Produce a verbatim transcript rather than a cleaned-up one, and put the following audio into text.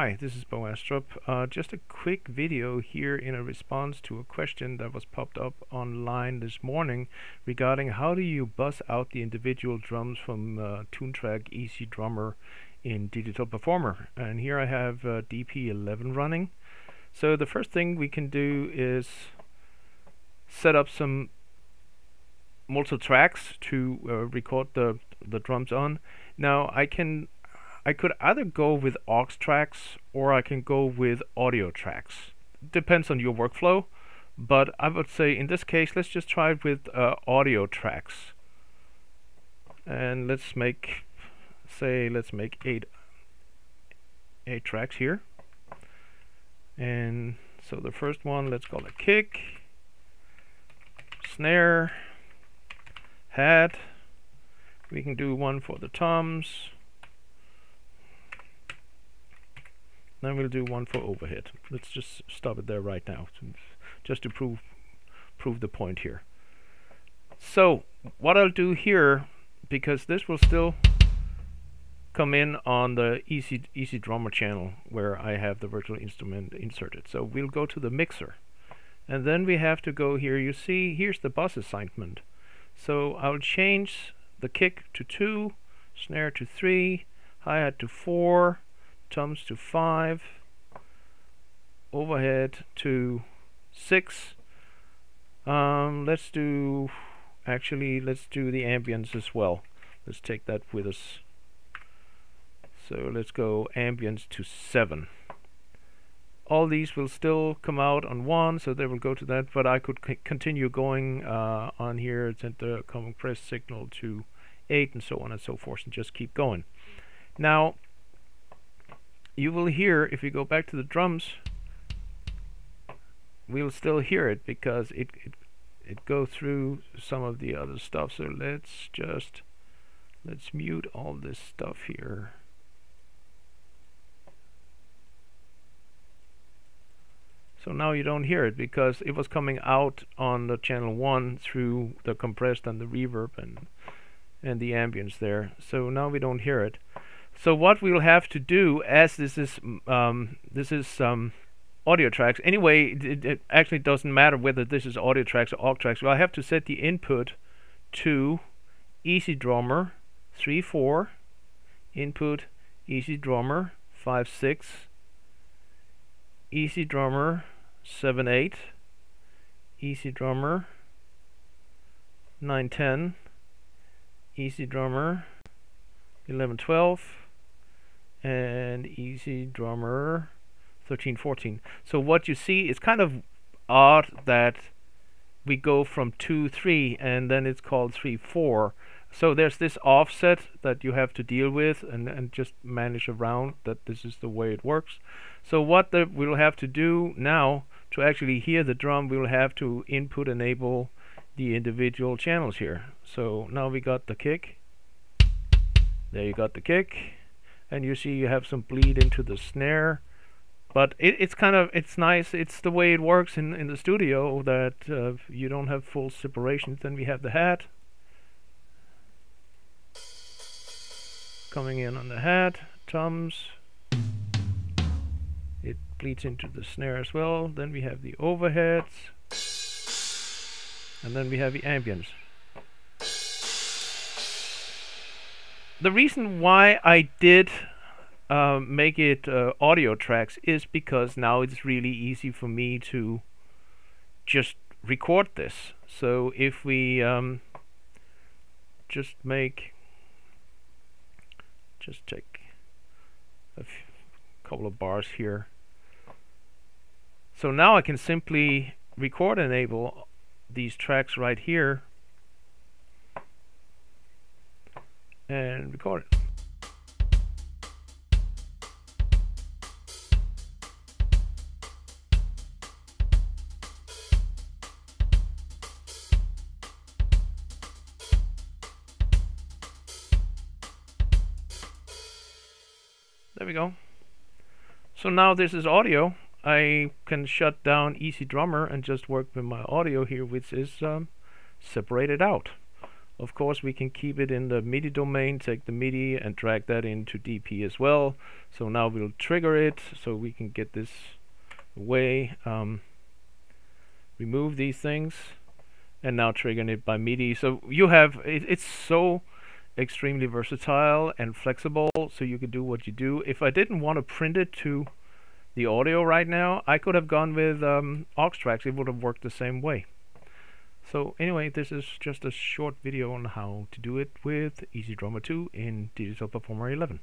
Hi, this is Bo Astrup. Uh, just a quick video here in a response to a question that was popped up online this morning regarding how do you buzz out the individual drums from uh, Toontrack E Z Drummer in Digital Performer. And here I have uh, D P eleven running. So the first thing we can do is set up some multi-tracks to uh, record the, the drums on. Now I can I could either go with aux tracks or I can go with audio tracks. Depends on your workflow, but I would say in this case let's just try it with uh, audio tracks. And let's make, say, let's make eight, eight tracks here. And so the first one, let's call it kick, snare, hat. We can do one for the toms. Then we'll do one for overhead. Let's just stop it there right now, just to prove prove the point here. So what I'll do here, because this will still come in on the E Z Drummer channel where I have the virtual instrument inserted. So we'll go to the mixer, and then we have to go here. You see, here's the buzz assignment. So I'll change the kick to two, snare to three, hi-hat to four, toms to five, overhead to six. Um, let's do, actually let's do the ambience as well. Let's take that with us. So let's go ambience to seven. All these will still come out on one, so they will go to that, but I could c continue going uh, on here, send the compressed signal to eight and so on and so forth, and just keep going. Now you will hear, if you go back to the drums, we'll still hear it because it it, it goes through some of the other stuff. So let's just let's mute all this stuff here. So now you don't hear it because it was coming out on the channel one through the compressed and the reverb and and the ambience there. So now we don't hear it. So what we'll have to do, as this is um, this is um, audio tracks anyway, it, it actually doesn't matter whether this is audio tracks or aux tracks. Well, I have to set the input to E Z Drummer three four, input E Z Drummer five six, E Z Drummer seven eight, E Z Drummer nine ten, E Z Drummer eleven twelve, and E Z Drummer thirteen fourteen. So what you see is kind of odd that we go from two three and then it's called three four. So there's this offset that you have to deal with and, and just manage around that this is the way it works. So what the, we'll have to do now to actually hear the drum, we'll have to input enable the individual channels here. So now we got the kick. There you got the kick, and you see you have some bleed into the snare, but it, it's kind of, it's nice, it's the way it works in, in the studio that uh, you don't have full separation. Then we have the hat, coming in on the hat, toms, it bleeds into the snare as well, then we have the overheads, and then we have the ambience. The reason why I did uh, make it uh, audio tracks is because now it's really easy for me to just record this. So if we um, just make, just take a couple of bars here. So now I can simply record enable these tracks right here and record it. There we go. So now this is audio. I can shut down E Z Drummer and just work with my audio here, which is um, separated out. Of course, we can keep it in the MIDI domain, take the MIDI and drag that into D P as well. So now we'll trigger it so we can get this away. Um, remove these things, and now triggering it by MIDI. So you have, it, it's so extremely versatile and flexible, so you can do what you do. If I didn't want to print it to the audio right now, I could have gone with um, aux tracks. It would have worked the same way. So anyway, this is just a short video on how to do it with E Z Drummer two in Digital Performer eleven.